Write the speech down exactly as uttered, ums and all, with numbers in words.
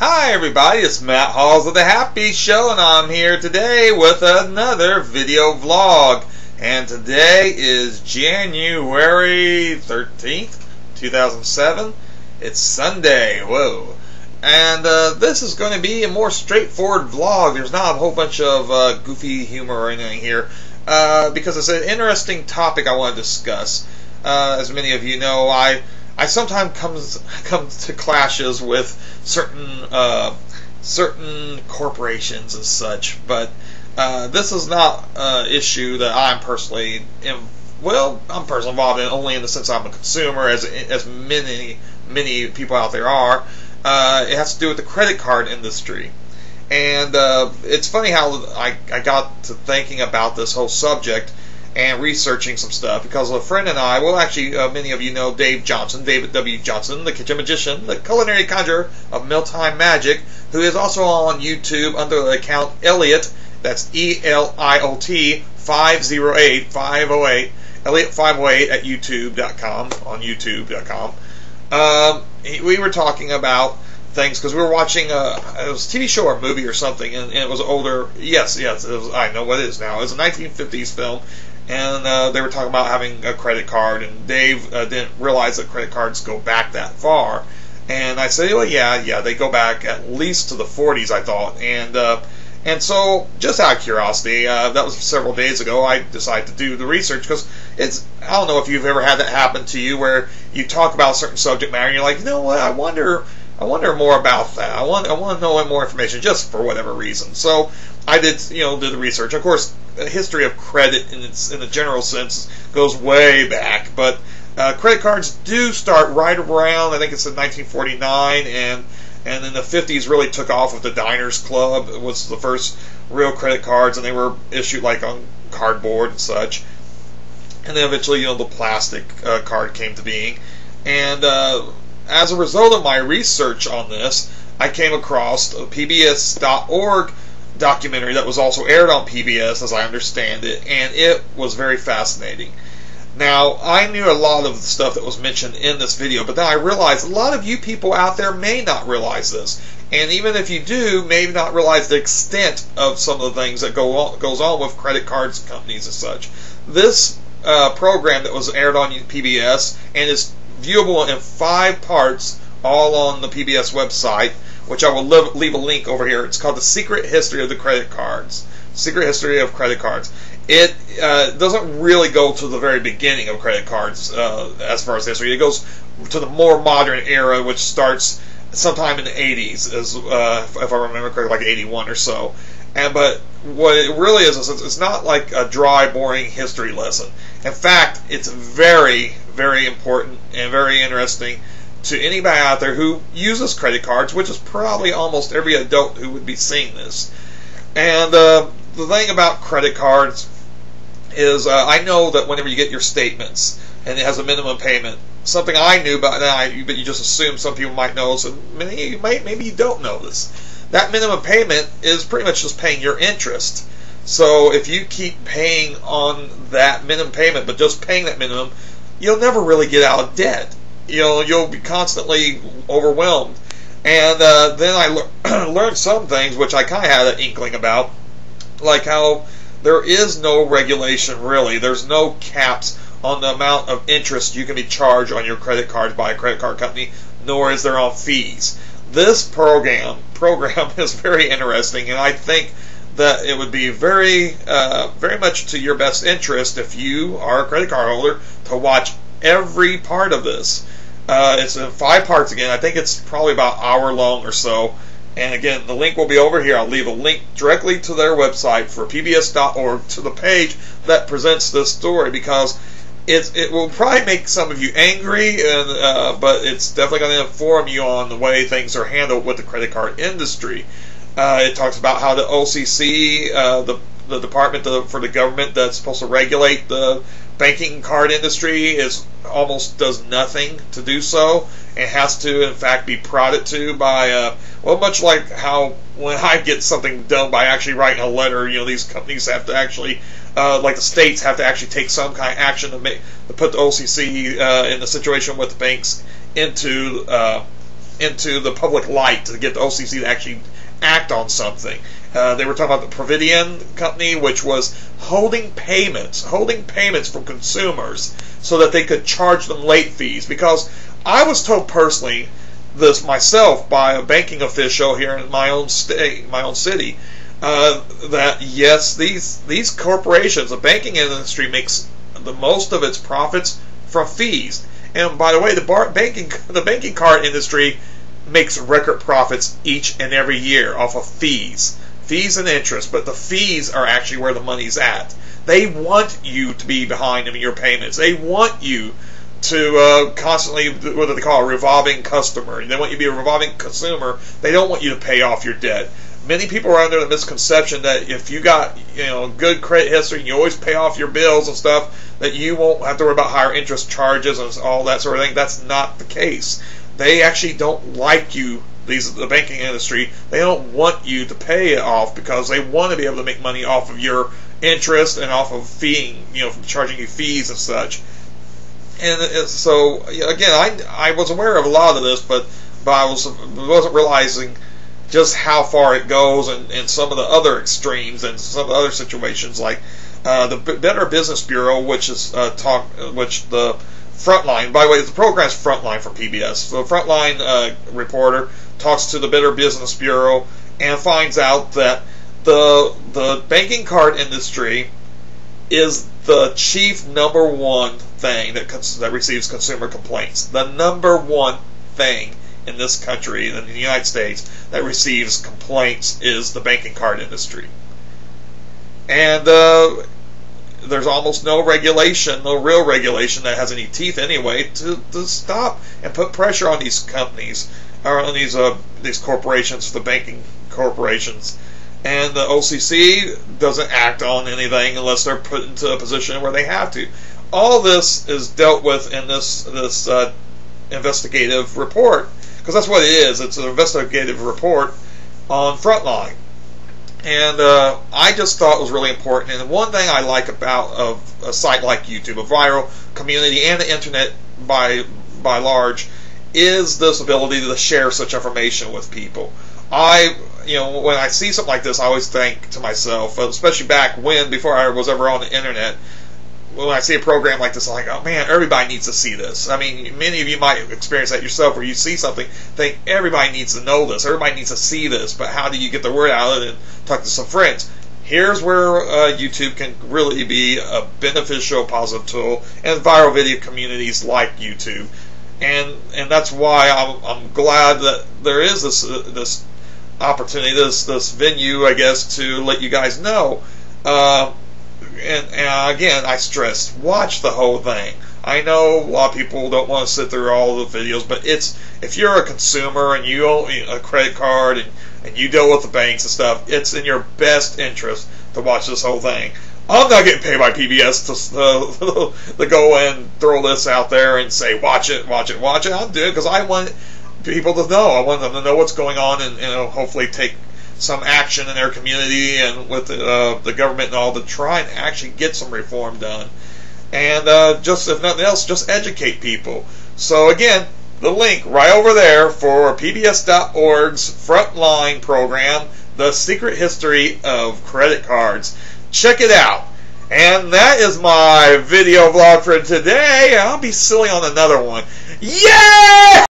Hi everybody, it's Matt Hawes of The Happy Show, and I'm here today with another video vlog. And today is January thirteenth, two thousand seven. It's Sunday, whoa. And uh, this is going to be a more straightforward vlog. There's not a whole bunch of uh, goofy humor or anything here, uh, because it's an interesting topic I want to discuss. Uh, as many of you know, I... I sometimes comes comes to clashes with certain uh, certain corporations and such, but uh, this is not an issue that I'm personally in, well I'm personally involved in, only in the sense I'm a consumer, as as many many people out there are. Uh, it has to do with the credit card industry, and uh, it's funny how I I got to thinking about this whole subject and researching some stuff, because a friend and I, well actually uh, many of you know Dave Johnson, David W. Johnson, the kitchen magician, the culinary conjurer of Mealtime Magic, who is also on YouTube under the account Elliot, that's E L I O T five oh eight, five oh eight, Elliot five oh eight at YouTube dot com, on YouTube dot com. Um, we were talking about things, because we were watching a, it was a T V show or a movie or something, and, and it was older, yes, yes, it was, I know what it is now, it was a nineteen fifties film, and uh, they were talking about having a credit card, and Dave uh, didn't realize that credit cards go back that far, and I said, well, yeah, yeah, they go back at least to the forties, I thought, and uh, and so, just out of curiosity, uh, that was several days ago, I decided to do the research, because it's, I don't know if you've ever had that happen to you, where you talk about a certain subject matter, and you're like, you know what, I wonder... I wonder more about that. I want I want to know more information, just for whatever reason. So I did, you know, did the research. Of course, the history of credit in its in the general sense goes way back, but uh, credit cards do start right around, I think it's in nineteen forty-nine, and and in the fifties really took off with the Diners Club. It was the first real credit cards, and they were issued like on cardboard and such. And then eventually, you know, the plastic uh, card came to being, and. Uh, As a result of my research on this, I came across a P B S dot org documentary that was also aired on P B S, as I understand it, and it was very fascinating. Now, I knew a lot of the stuff that was mentioned in this video, but then I realized a lot of you people out there may not realize this, and even if you do, may not realize the extent of some of the things that go on, goes on with credit cards, companies, and such. This uh, program that was aired on P B S and is viewable in five parts, all on the P B S website, which I will leave a link over here. It's called The Secret History of the Credit Cards. Secret History of Credit Cards. It uh, doesn't really go to the very beginning of credit cards uh, as far as history. It goes to the more modern era, which starts sometime in the eighties, as, uh, if I remember correctly, like eighty-one or so. And But what it really is, is it's not like a dry, boring history lesson. In fact, it's very, very important and very interesting to anybody out there who uses credit cards, which is probably almost every adult who would be seeing this. And uh, the thing about credit cards is uh, I know that whenever you get your statements and it has a minimum payment, something I knew, but, I, but you just assume some people might know, so many of you might, maybe you don't know this. That minimum payment is pretty much just paying your interest. So if you keep paying on that minimum payment, but just paying that minimum, you'll never really get out of debt. You'll you'll be constantly overwhelmed. And uh, then I le learned some things which I kind of had an inkling about, like how there is no regulation really. There's no caps on the amount of interest you can be charged on your credit cards by a credit card company, nor is there on fees. This program program is very interesting, and I think that it would be very uh, very much to your best interest if you are a credit card holder to watch every part of this. Uh, it's in five parts again. I think it's probably about an hour long or so. And again, the link will be over here. I'll leave a link directly to their website for P B S dot org, to the page that presents this story, because It, it will probably make some of you angry, and, uh, but it's definitely going to inform you on the way things are handled with the credit card industry. Uh, it talks about how the O C C, uh, the, the department to, for the government that's supposed to regulate the banking card industry, is almost does nothing to do so. It has to, in fact, be prodded to by, uh, well, much like how when I get something done by actually writing a letter, you know, these companies have to actually... Uh, like the states have to actually take some kind of action to, make, to put the O C C uh, in the situation with the banks into uh, into the public light to get the O C C to actually act on something. Uh, they were talking about the Providian company, which was holding payments, holding payments from consumers so that they could charge them late fees. Because I was told personally this myself by a banking official here in my own state, my own city, uh, that yes, these these corporations, the banking industry makes the most of its profits from fees. And by the way, the bar banking, the banking card industry makes record profits each and every year off of fees. Fees and interest, but the fees are actually where the money's at. They want you to be behind in your payments. They want you to uh, constantly, what do they call it, revolving customer. They want you to be a revolving consumer. They don't want you to pay off your debt. Many people are under the misconception that if you got, you know, good credit history and you always pay off your bills and stuff, that you won't have to worry about higher interest charges and all that sort of thing. That's not the case. They actually don't like you. These the banking industry. They don't want you to pay it off because they want to be able to make money off of your interest and off of feeing, you know, from charging you fees and such. And, and so again, I I was aware of a lot of this, but but I was wasn't realizing just how far it goes, and, and some of the other extremes and some of the other situations like uh, the Better Business Bureau, which is uh, talk, which the Frontline. By the way, the program's Frontline for P B S. So the Frontline uh, reporter talks to the Better Business Bureau and finds out that the the banking card industry is the chief number one thing that cons that receives consumer complaints. The number one thing in this country, in the United States, that receives complaints is the banking card industry. And uh, there's almost no regulation, no real regulation that has any teeth anyway to, to stop and put pressure on these companies, or on these uh, these corporations, the banking corporations. And the O C C doesn't act on anything unless they're put into a position where they have to. All this is dealt with in this this uh, investigative report, because that's what it is. It's an investigative report on Frontline. And uh, I just thought it was really important. And one thing I like about of a site like YouTube, a viral community, and the internet by by large, is this ability to share such information with people. I, you know, when I see something like this, I always think to myself, especially back when, before I was ever on the internet, when I see a program like this, I'm like, oh man, everybody needs to see this. I mean, many of you might experience that yourself, where you see something, think everybody needs to know this, everybody needs to see this, but how do you get the word out of it and talk to some friends? Here's where uh, YouTube can really be a beneficial, positive tool, and viral video communities like YouTube. And and that's why I'm, I'm glad that there is this uh, this opportunity, this this venue, I guess, to let you guys know. Uh, And, and again, I stress, watch the whole thing. I know a lot of people don't want to sit through all the videos, but it's if you're a consumer and you own a credit card and, and you deal with the banks and stuff, it's in your best interest to watch this whole thing. I'm not getting paid by P B S to, uh, to go and throw this out there and say, watch it, watch it, watch it. I'm doing it because I want people to know. I want them to know what's going on and, and hopefully take some action in their community and with uh, the government and all to try and actually get some reform done. And uh, just, if nothing else, just educate people. So again, the link right over there for P B S dot org's Frontline program, The Secret History of Credit Cards. Check it out. And that is my video vlog for today. I'll be silly on another one. Yeah!